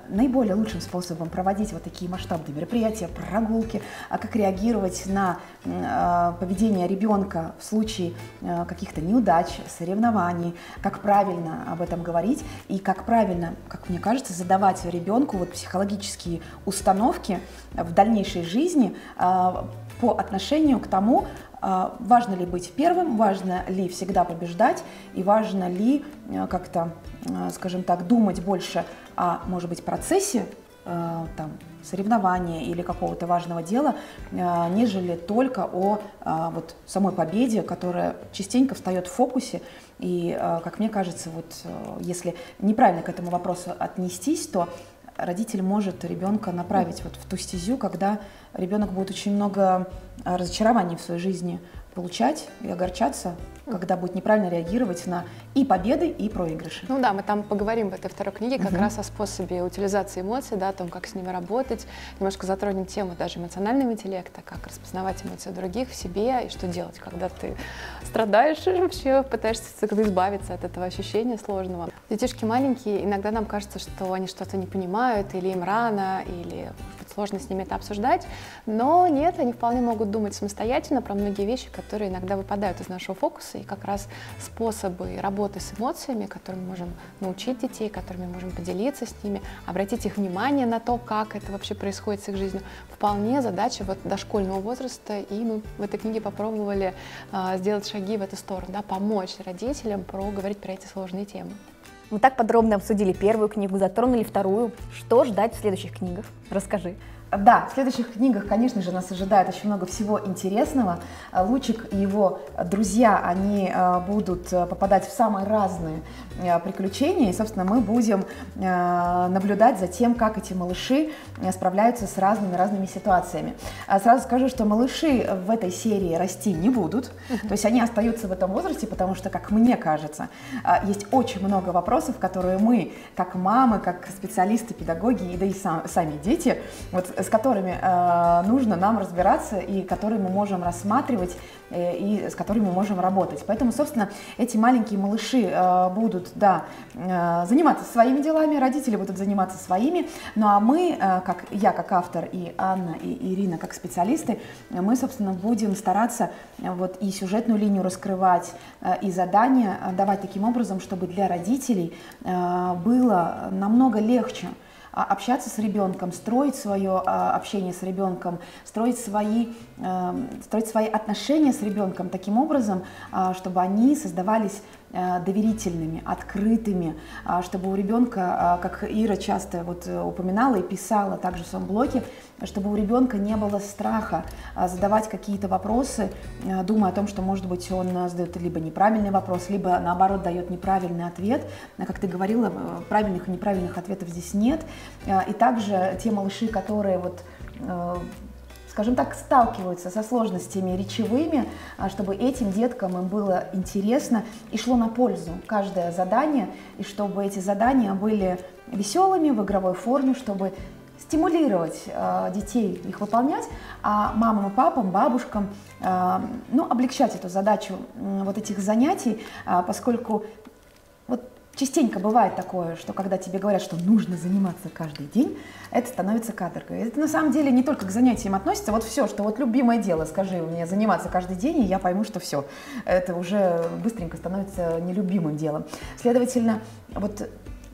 наиболее лучшим способом проводить вот такие масштабные мероприятия, прогулки, как реагировать реагировать на э, поведение ребенка в случае э, каких-то неудач, соревнований, как правильно об этом говорить и как правильно, как мне кажется, задавать ребенку вот психологические установки в дальнейшей жизни э, по отношению к тому, э, важно ли быть первым, важно ли всегда побеждать и важно ли э, как-то, э, скажем так, думать больше о, может быть, процессе, э, там, соревнования или какого-то важного дела, нежели только о вот самой победе, которая частенько встает в фокусе. И, как мне кажется, вот если неправильно к этому вопросу отнестись, то родитель может ребенка направить вот в ту стезю, когда ребенок будет очень много разочарований в своей жизни получать и огорчаться, когда будет неправильно реагировать на и победы, и проигрыши. Ну да, мы там поговорим в этой второй книге как угу. раз о способе утилизации эмоций, да, о том, как с ними работать, немножко затронем тему даже эмоционального интеллекта, как распознавать эмоции других в себе и что делать, когда ты страдаешь и вообще пытаешься избавиться от этого ощущения сложного. Детишки маленькие, иногда нам кажется, что они что-то не понимают, или им рано, или сложно с ними это обсуждать, но нет, они вполне могут думать самостоятельно про многие вещи, которые иногда выпадают из нашего фокуса, и как раз способы работы с эмоциями, которым мы можем научить детей, которыми мы можем поделиться с ними, обратить их внимание на то, как это вообще происходит с их жизнью, вполне задача вот дошкольного возраста, и мы в этой книге попробовали а, сделать шаги в эту сторону, да, помочь родителям проговорить про эти сложные темы. Мы так подробно обсудили первую книгу, затронули вторую. Что ждать в следующих книгах? Расскажи. Да, в следующих книгах, конечно же, нас ожидает очень много всего интересного. Лучик и его друзья, они будут попадать в самые разные приключения. И, собственно, мы будем наблюдать за тем, как эти малыши справляются с разными-разными ситуациями. Сразу скажу, что малыши в этой серии расти не будут. То есть они остаются в этом возрасте, потому что, как мне кажется, есть очень много вопросов, которые мы, как мамы, как специалисты, педагоги, да и сами дети, вот с которыми э, нужно нам разбираться и которые мы можем рассматривать э, и с которыми мы можем работать. Поэтому, собственно, эти маленькие малыши э, будут, да, э, заниматься своими делами, родители будут заниматься своими, ну а мы, э, как я как автор и Анна и Ирина как специалисты, э, мы, собственно, будем стараться э, вот и сюжетную линию раскрывать, э, и задания давать таким образом, чтобы для родителей э, было намного легче общаться с ребенком, строить свое общение с ребенком, строить свои, строить свои отношения с ребенком таким образом, чтобы они создавались доверительными, открытыми, чтобы у ребенка, как Ира часто вот упоминала и писала также в своем блоге, чтобы у ребенка не было страха задавать какие-то вопросы, думая о том, что, может быть, он задает либо неправильный вопрос, либо, наоборот, дает неправильный ответ. Как ты говорила, правильных и неправильных ответов здесь нет. И также те малыши, которые вот, скажем так, сталкиваются со сложностями речевыми, чтобы этим деткам им было интересно и шло на пользу каждое задание, и чтобы эти задания были веселыми, в игровой форме, чтобы стимулировать э, детей, их выполнять, а мамам и папам, бабушкам, э, ну, облегчать эту задачу э, вот этих занятий, э, поскольку вот частенько бывает такое, что когда тебе говорят, что нужно заниматься каждый день, это становится каторгой. Это на самом деле не только к занятиям относится, вот все, что вот любимое дело, скажи мне, заниматься каждый день, и я пойму, что все, это уже быстренько становится нелюбимым делом. Следовательно, вот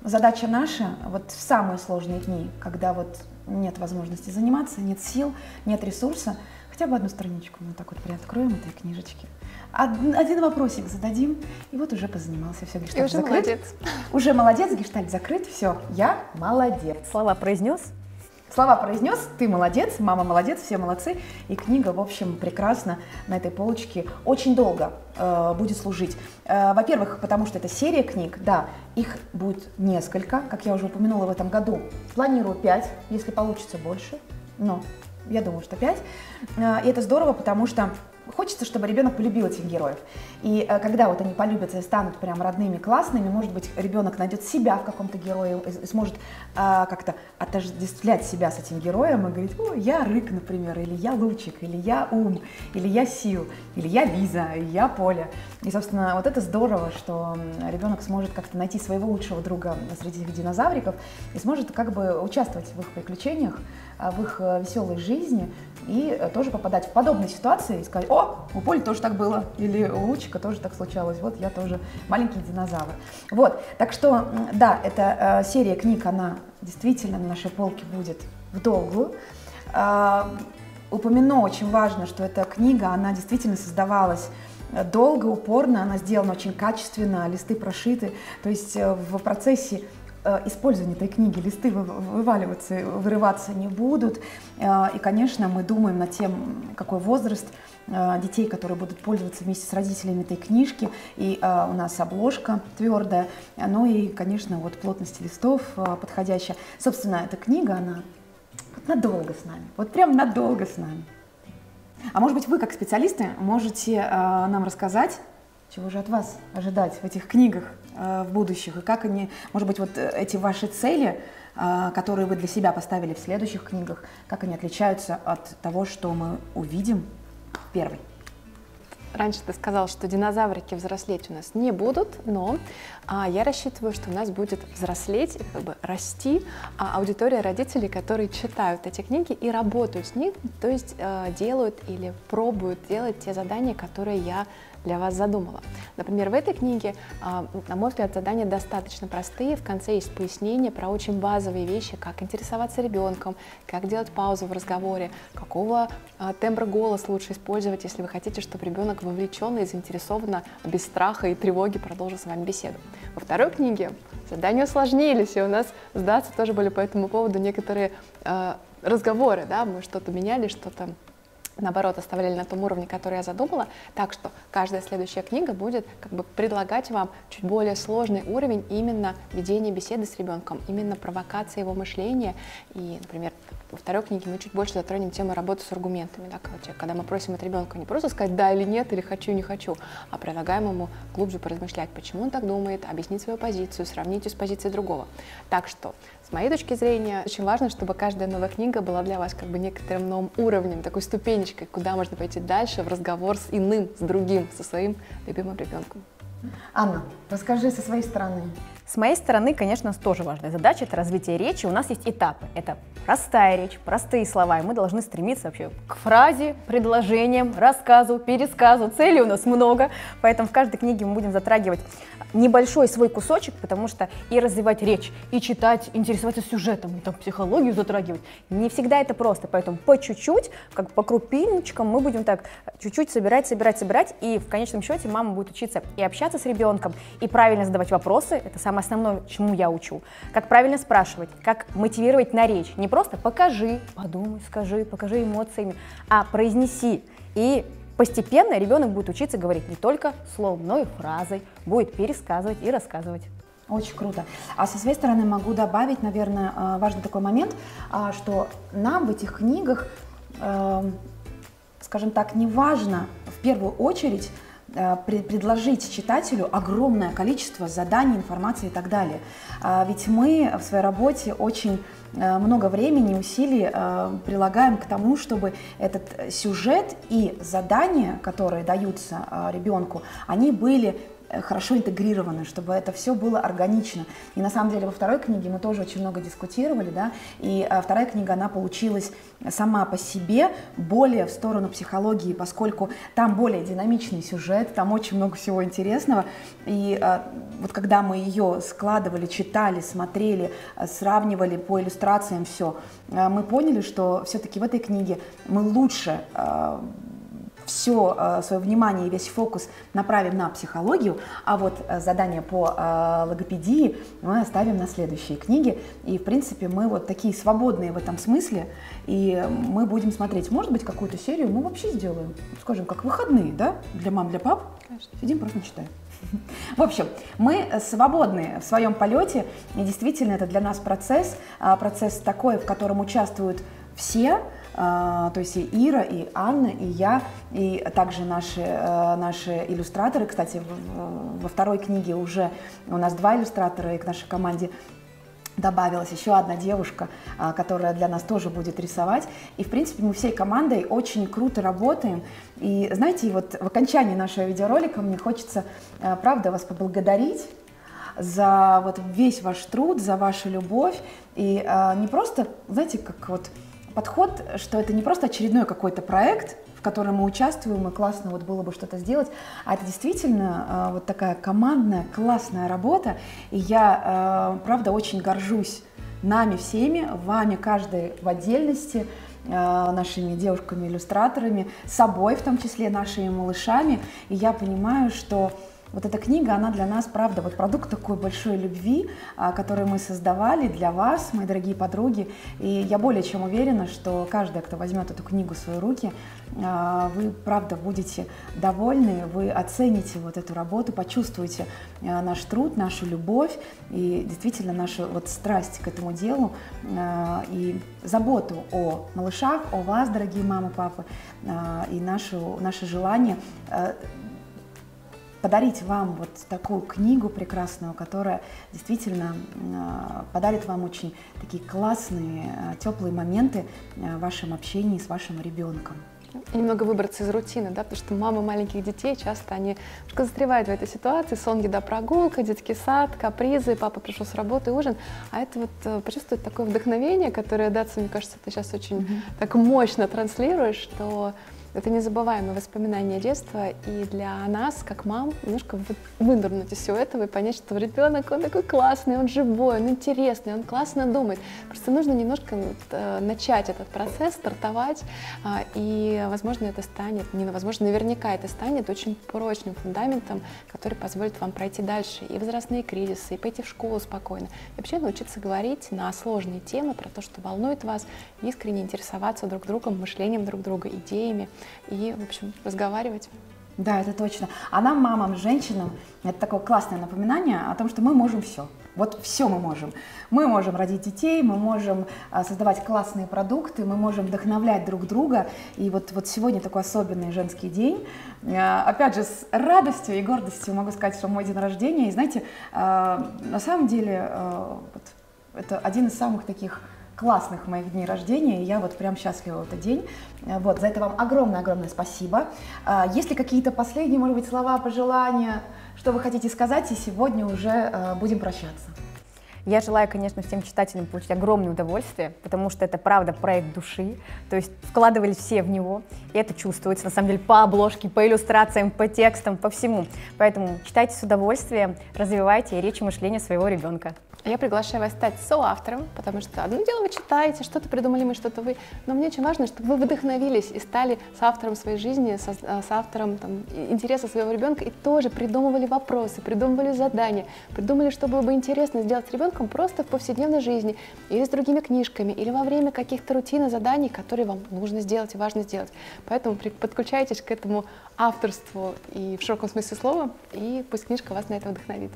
задача наша вот в самые сложные дни, когда вот нет возможности заниматься, нет сил, нет ресурса, хотя бы одну страничку мы вот так вот приоткроем этой книжечки. Один вопросик зададим, и вот уже позанимался, все, гештальт уже закрыт. Молодец. Уже молодец, гештальт закрыт, все, я молодец. Слова произнес? Слова произнес, ты молодец, мама молодец, все молодцы. И книга, в общем, прекрасно на этой полочке очень долго э, будет служить. Э, во-первых, потому что это серия книг, да, их будет несколько, как я уже упомянула, в этом году. Планирую пять, если получится больше, но я думаю, что пять. Э, и это здорово, потому что хочется, чтобы ребенок полюбил этих героев. И э, когда вот они полюбятся и станут прям родными, классными, может быть, ребенок найдет себя в каком-то герое и, и сможет э, как-то отождествлять себя с этим героем и говорить: о, я Рык, например, или я Лучик, или я Ум, или я Сил, или я Лиза, или я Поля. И, собственно, вот это здорово, что ребенок сможет как-то найти своего лучшего друга среди этих динозавриков и сможет как бы участвовать в их приключениях, в их веселой жизни и тоже попадать в подобные ситуации и сказать: о, у Поли тоже так было, или у Лучика тоже так случалось, вот я тоже маленький динозавр. Вот, так что, да, эта серия книг, она действительно на нашей полке будет вдолгую. Упомяну, очень важно, что эта книга, она действительно создавалась долго, упорно, она сделана очень качественно, листы прошиты, то есть в процессе использования этой книги листы вываливаться, вырываться не будут. И, конечно, мы думаем над тем, какой возраст детей, которые будут пользоваться вместе с родителями этой книжки. И у нас обложка твердая, ну и, конечно, вот плотность листов подходящая. Собственно, эта книга, она надолго с нами, вот прям надолго с нами. А может быть, вы, как специалисты, можете нам рассказать, чего же от вас ожидать в этих книгах э, в будущих? И как они, может быть, вот эти ваши цели, э, которые вы для себя поставили в следующих книгах, как они отличаются от того, что мы увидим в первой? Раньше ты сказал, что динозаврики взрослеть у нас не будут, но а, я рассчитываю, что у нас будет взрослеть, как бы расти а, аудитория родителей, которые читают эти книги и работают с ними, то есть а, делают или пробуют делать те задания, которые я для вас задумала. Например, в этой книге, а, на мой взгляд, задания достаточно простые, в конце есть пояснение про очень базовые вещи, как интересоваться ребенком, как делать паузу в разговоре, какого а, тембра голос лучше использовать, если вы хотите, чтобы ребенок вовлеченно и заинтересованно, без страха и тревоги продолжу с вами беседу. Во второй книге задания усложнились, и у нас с Дацией тоже были по этому поводу некоторые э, разговоры, да, мы что-то меняли, что-то наоборот оставляли на том уровне, который я задумала, так что каждая следующая книга будет как бы предлагать вам чуть более сложный уровень именно ведения беседы с ребенком, именно провокации его мышления. И, например, во второй книге мы чуть больше затронем тему работы с аргументами, да, когда мы просим от ребенка не просто сказать да или нет, или хочу, не хочу, а предлагаем ему глубже поразмышлять, почему он так думает, объяснить свою позицию, сравнить ее с позицией другого. Так что, с моей точки зрения, очень важно, чтобы каждая новая книга была для вас как бы некоторым новым уровнем, такой ступенечкой, куда можно пойти дальше в разговор с иным, с другим, со своим любимым ребенком. Анна, расскажи со своей стороны. С моей стороны, конечно, тоже важная задача – это развитие речи. У нас есть этапы. Это простая речь, простые слова, и мы должны стремиться вообще к фразе, предложениям, рассказу, пересказу. Целей у нас много, поэтому в каждой книге мы будем затрагивать небольшой свой кусочек, потому что и развивать речь, и читать, интересоваться сюжетом, и там психологию затрагивать. Не всегда это просто, поэтому по чуть-чуть, как по крупиночкам, мы будем так чуть-чуть собирать, собирать, собирать, и в конечном счете мама будет учиться и общаться с ребенком, и правильно задавать вопросы, это самое основное, чему я учу, как правильно спрашивать, как мотивировать на речь, не просто покажи, подумай, скажи, покажи эмоциями, а произнеси, и постепенно ребенок будет учиться говорить не только словом, но и фразой, будет пересказывать и рассказывать. Очень круто. А со своей стороны могу добавить, наверное, важный такой момент, что нам в этих книгах, скажем так, не важно в первую очередь предложить читателю огромное количество заданий, информации и так далее. Ведь мы в своей работе очень много времени, усилий прилагаем к тому, чтобы этот сюжет и задания, которые даются ребенку, они были хорошо интегрированы, чтобы это все было органично. И на самом деле во второй книге мы тоже очень много дискутировали, да, и вторая книга, она получилась сама по себе более в сторону психологии, поскольку там более динамичный сюжет, там очень много всего интересного. И вот когда мы ее складывали, читали, смотрели, сравнивали по иллюстрациям все, мы поняли, что все-таки в этой книге мы лучше все свое внимание и весь фокус направим на психологию, а вот задания по логопедии мы оставим на следующие книги. И, в принципе, мы вот такие свободные в этом смысле, и мы будем смотреть, может быть, какую-то серию мы вообще сделаем, скажем, как выходные, да, для мам, для пап. Конечно. Сидим, просто читаем. В общем, мы свободны в своем полете, и действительно это для нас процесс, процесс такой, в котором участвуют все, то есть и Ира, и Анна, и я, и также наши, наши иллюстраторы. Кстати, во второй книге уже у нас два иллюстратора, и к нашей команде добавилась еще одна девушка, которая для нас тоже будет рисовать. И, в принципе, мы всей командой очень круто работаем. И, знаете, вот в окончании нашего видеоролика мне хочется, правда, вас поблагодарить за вот весь ваш труд, за вашу любовь. И не просто, знаете, как вот подход, что это не просто очередной какой-то проект, в котором мы участвуем, и классно вот было бы что-то сделать, а это действительно э, вот такая командная, классная работа. И я, э, правда, очень горжусь нами всеми, вами каждой в отдельности, э, нашими девушками-иллюстраторами, собой в том числе, нашими малышами. И я понимаю, что вот эта книга, она для нас, правда, вот продукт такой большой любви, который мы создавали для вас, мои дорогие подруги. И я более чем уверена, что каждая, кто возьмет эту книгу в свои руки, вы, правда, будете довольны, вы оцените вот эту работу, почувствуете наш труд, нашу любовь и действительно нашу вот страсть к этому делу и заботу о малышах, о вас, дорогие мамы, папы, и нашу, наше желание подарить вам вот такую книгу прекрасную, которая действительно подарит вам очень такие классные, теплые моменты в вашем общении с вашим ребенком. И немного выбраться из рутины, да, потому что мамы маленьких детей, часто они застревают в этой ситуации: сон, еда, прогулка, детский сад, капризы, папа пришел с работы, ужин. А это вот почувствовать такое вдохновение, которое, Дация, мне кажется, ты сейчас очень Mm-hmm. так мощно транслируешь, что это незабываемое воспоминание детства, и для нас, как мам, немножко вынырнуть из всего этого и понять, что ребенок, он такой классный, он живой, он интересный, он классно думает. Просто нужно немножко начать этот процесс, стартовать, и, возможно, это станет, не возможно, наверняка это станет очень прочным фундаментом, который позволит вам пройти дальше и возрастные кризисы, и пойти в школу спокойно, и вообще научиться говорить на сложные темы про то, что волнует вас, искренне интересоваться друг другом, мышлением друг друга, идеями. И, в общем, разговаривать. Да, это точно. А нам, мамам, женщинам, это такое классное напоминание о том, что мы можем все. Вот все мы можем. Мы можем родить детей, мы можем создавать классные продукты, мы можем вдохновлять друг друга. И вот, вот сегодня такой особенный женский день. Опять же, с радостью и гордостью могу сказать, что мой день рождения. И знаете, на самом деле, это один из самых таких классных моих дней рождения, и я вот прям счастлива в этот день. Вот, за это вам огромное-огромное спасибо. Если какие-то последние, может быть, слова, пожелания, что вы хотите сказать, и сегодня уже будем прощаться. Я желаю, конечно, всем читателям получить огромное удовольствие, потому что это, правда, проект души, то есть вкладывались все в него, и это чувствуется, на самом деле, по обложке, по иллюстрациям, по текстам, по всему. Поэтому читайте с удовольствием, развивайте речь и мышление своего ребенка. Я приглашаю вас стать соавтором, потому что одно дело вы читаете, что-то придумали мы, что-то вы, но мне очень важно, чтобы вы вдохновились и стали соавтором своей жизни, со, соавтором там, интереса своего ребенка, и тоже придумывали вопросы, придумывали задания, придумали, что было бы интересно сделать с ребенком просто в повседневной жизни, или с другими книжками, или во время каких-то рутин и заданий, которые вам нужно сделать и важно сделать. Поэтому подключайтесь к этому авторству и в широком смысле слова, и пусть книжка вас на это вдохновит.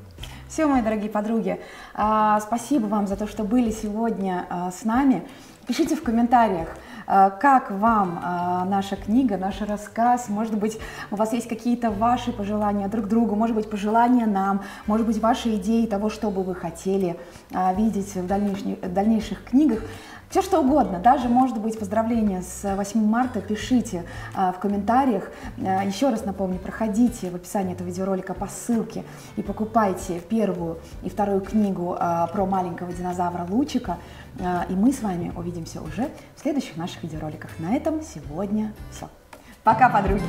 Все, мои дорогие подруги, спасибо вам за то, что были сегодня с нами. Пишите в комментариях, Как вам наша книга, наш рассказ? Может быть, у вас есть какие-то ваши пожелания друг другу, может быть, пожелания нам, может быть, ваши идеи того, что бы вы хотели видеть в дальнейших, в дальнейших книгах. Все что угодно, даже, может быть, поздравления с восьмым марта, пишите а, в комментариях. А, еще раз напомню, проходите в описании этого видеоролика по ссылке и покупайте первую и вторую книгу а, про маленького динозавра Лучика. А, и мы с вами увидимся уже в следующих наших видеороликах. На этом сегодня все. Пока, подруги!